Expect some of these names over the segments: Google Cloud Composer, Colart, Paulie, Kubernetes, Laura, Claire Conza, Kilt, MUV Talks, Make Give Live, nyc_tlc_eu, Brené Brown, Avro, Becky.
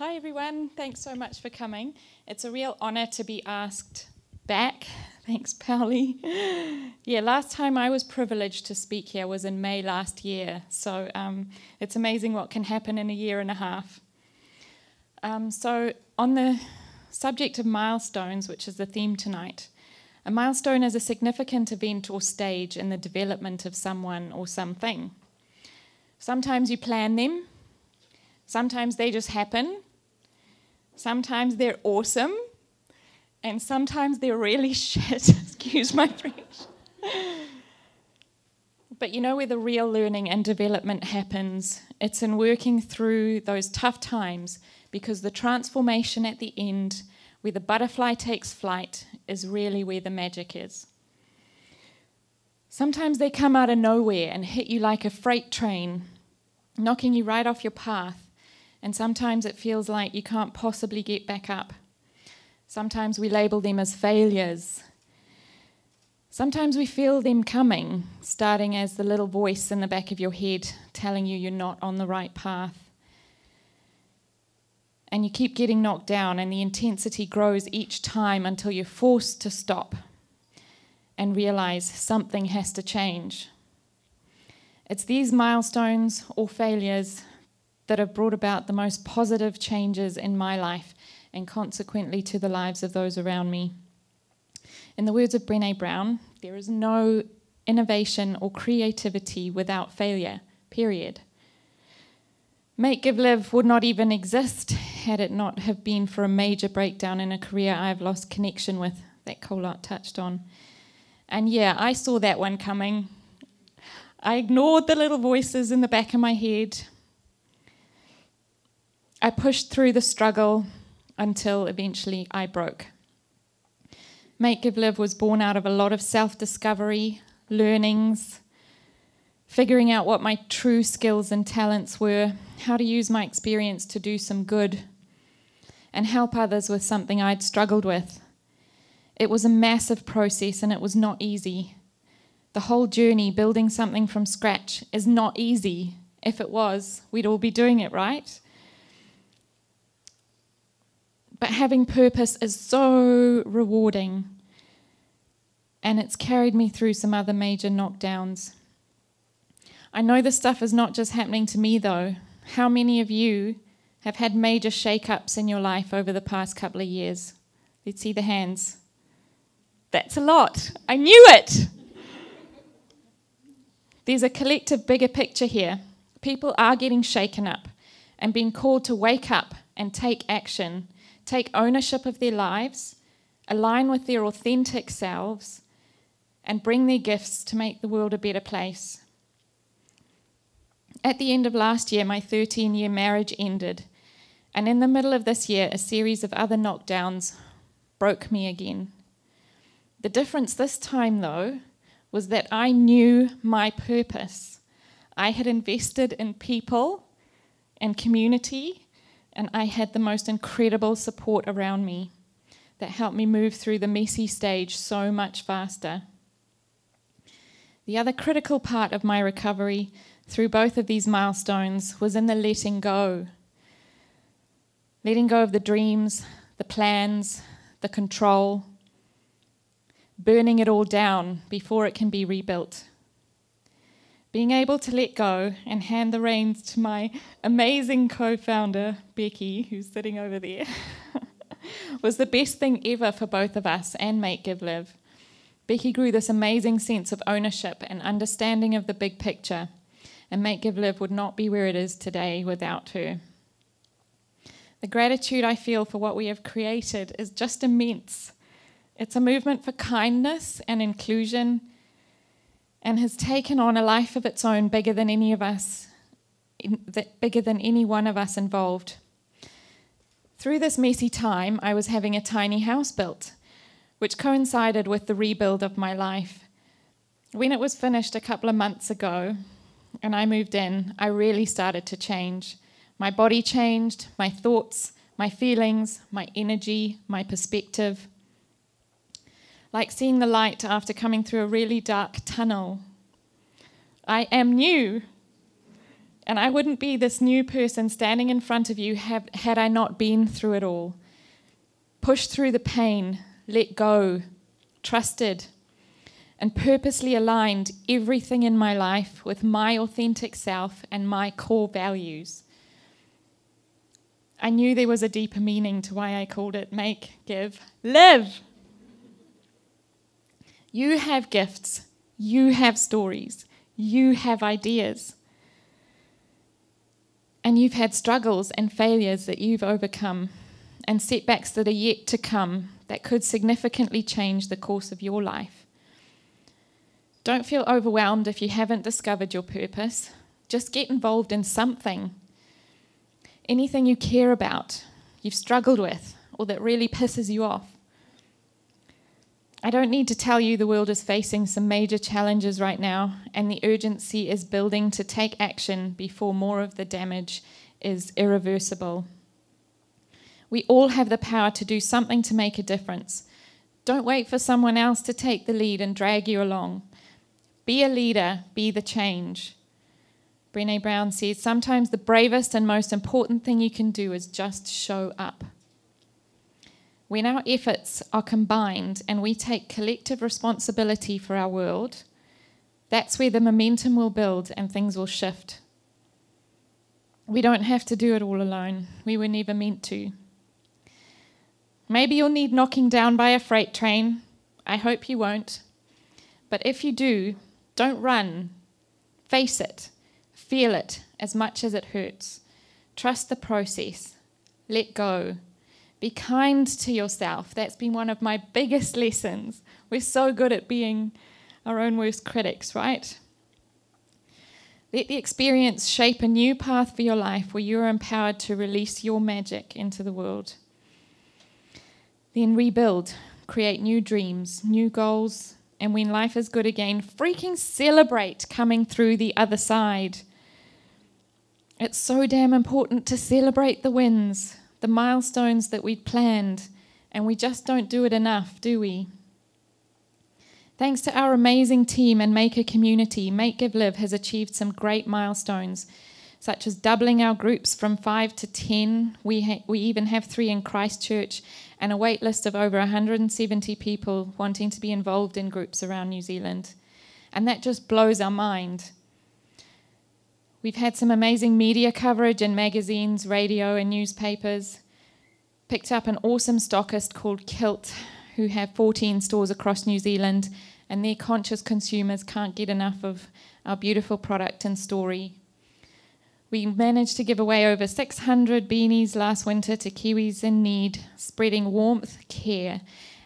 Hi everyone, thanks so much for coming. It's a real honour to be asked back. Thanks, Paulie. Yeah, last time I was privileged to speak here was in May last year, so it's amazing what can happen in a year and a half. So on the subject of milestones, which is the theme tonight, a milestone is a significant event or stage in the development of someone or something. Sometimes you plan them, sometimes they just happen. Sometimes they're awesome, and sometimes they're really shit. Excuse my French. But you know where the real learning and development happens? It's in working through those tough times, because the transformation at the end, where the butterfly takes flight, is really where the magic is. Sometimes they come out of nowhere and hit you like a freight train, knocking you right off your path. And sometimes it feels like you can't possibly get back up. Sometimes we label them as failures. Sometimes we feel them coming, starting as the little voice in the back of your head telling you you're not on the right path. And you keep getting knocked down, and the intensity grows each time until you're forced to stop and realize something has to change. It's these milestones or failures that have brought about the most positive changes in my life, and consequently to the lives of those around me. In the words of Brené Brown, there is no innovation or creativity without failure, period. Make Give Live would not even exist had it not have been for a major breakdown in a career I've lost connection with, that Colart touched on. And yeah, I saw that one coming. I ignored the little voices in the back of my head. I pushed through the struggle until eventually I broke. Make Give Live was born out of a lot of self-discovery, learnings, figuring out what my true skills and talents were, how to use my experience to do some good and help others with something I'd struggled with. It was a massive process, and it was not easy. The whole journey, building something from scratch, is not easy. If it was, we'd all be doing it, right? But having purpose is so rewarding, and it's carried me through some other major knockdowns. I know this stuff is not just happening to me, though. How many of you have had major shake-ups in your life over the past couple of years? Let's see the hands. That's a lot. I knew it. There's a collective bigger picture here. People are getting shaken up and being called to wake up and take action, take ownership of their lives, align with their authentic selves, and bring their gifts to make the world a better place. At the end of last year, my 13-year marriage ended, and in the middle of this year, a series of other knockdowns broke me again. The difference this time, though, was that I knew my purpose. I had invested in people and community, and I had the most incredible support around me that helped me move through the messy stage so much faster. The other critical part of my recovery through both of these milestones was in the letting go. Letting go of the dreams, the plans, the control, burning it all down before it can be rebuilt. Being able to let go and hand the reins to my amazing co-founder, Becky, who's sitting over there, was the best thing ever for both of us and Make Give Live. Becky grew this amazing sense of ownership and understanding of the big picture, and Make Give Live would not be where it is today without her. The gratitude I feel for what we have created is just immense. It's a movement for kindness and inclusion, and has taken on a life of its own bigger than any of us, bigger than any one of us involved. Through this messy time, I was having a tiny house built, which coincided with the rebuild of my life. When it was finished a couple of months ago and I moved in, I really started to change. My body changed, my thoughts, my feelings, my energy, my perspective. Like seeing the light after coming through a really dark tunnel. I am new, and I wouldn't be this new person standing in front of you had I not been through it all. Pushed through the pain, let go, trusted, and purposely aligned everything in my life with my authentic self and my core values. I knew there was a deeper meaning to why I called it Make, Give, Live. You have gifts, you have stories, you have ideas. And you've had struggles and failures that you've overcome and setbacks that are yet to come that could significantly change the course of your life. Don't feel overwhelmed if you haven't discovered your purpose. Just get involved in something. Anything you care about, you've struggled with, or that really pisses you off. I don't need to tell you the world is facing some major challenges right now, and the urgency is building to take action before more of the damage is irreversible. We all have the power to do something to make a difference. Don't wait for someone else to take the lead and drag you along. Be a leader, be the change. Brené Brown says, sometimes the bravest and most important thing you can do is just show up. When our efforts are combined and we take collective responsibility for our world, that's where the momentum will build and things will shift. We don't have to do it all alone. We were never meant to. Maybe you'll need knocking down by a freight train. I hope you won't. But if you do, don't run. Face it. Feel it as much as it hurts. Trust the process. Let go. Be kind to yourself. That's been one of my biggest lessons. We're so good at being our own worst critics, right? Let the experience shape a new path for your life where you're empowered to release your magic into the world. Then rebuild. Create new dreams, new goals, and when life is good again, freaking celebrate coming through the other side. It's so damn important to celebrate the wins, the milestones that we'd planned, and we just don't do it enough, do we? Thanks to our amazing team and Maker community, Make Give Live has achieved some great milestones, such as doubling our groups from 5 to 10. We even have 3 in Christchurch, and a wait list of over 170 people wanting to be involved in groups around New Zealand. And that just blows our mind. We've had some amazing media coverage in magazines, radio and newspapers. Picked up an awesome stockist called Kilt, who have 14 stores across New Zealand, and their conscious consumers can't get enough of our beautiful product and story. We managed to give away over 600 beanies last winter to Kiwis in need, spreading warmth, care,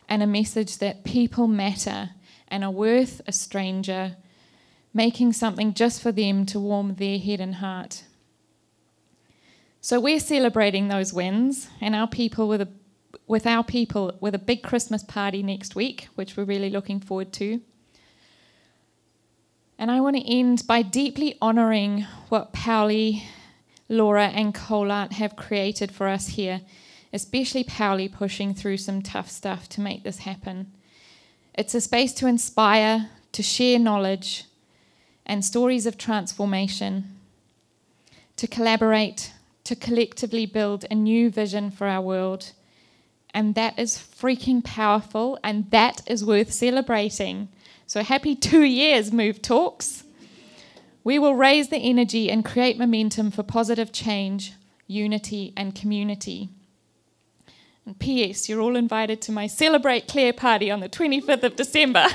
and a message that people matter and are worth a stranger, making something just for them to warm their head and heart. So we're celebrating those wins and our people with a big Christmas party next week, which we're really looking forward to. And I want to end by deeply honouring what Paulie, Laura and Colart have created for us here, especially Paulie pushing through some tough stuff to make this happen. It's a space to inspire, to share knowledge and stories of transformation, to collaborate, to collectively build a new vision for our world. And that is freaking powerful, and that is worth celebrating. So happy 2 years, MUV Talks. We will raise the energy and create momentum for positive change, unity and community. And P.S., you're all invited to my Celebrate Claire party on the 25th of December.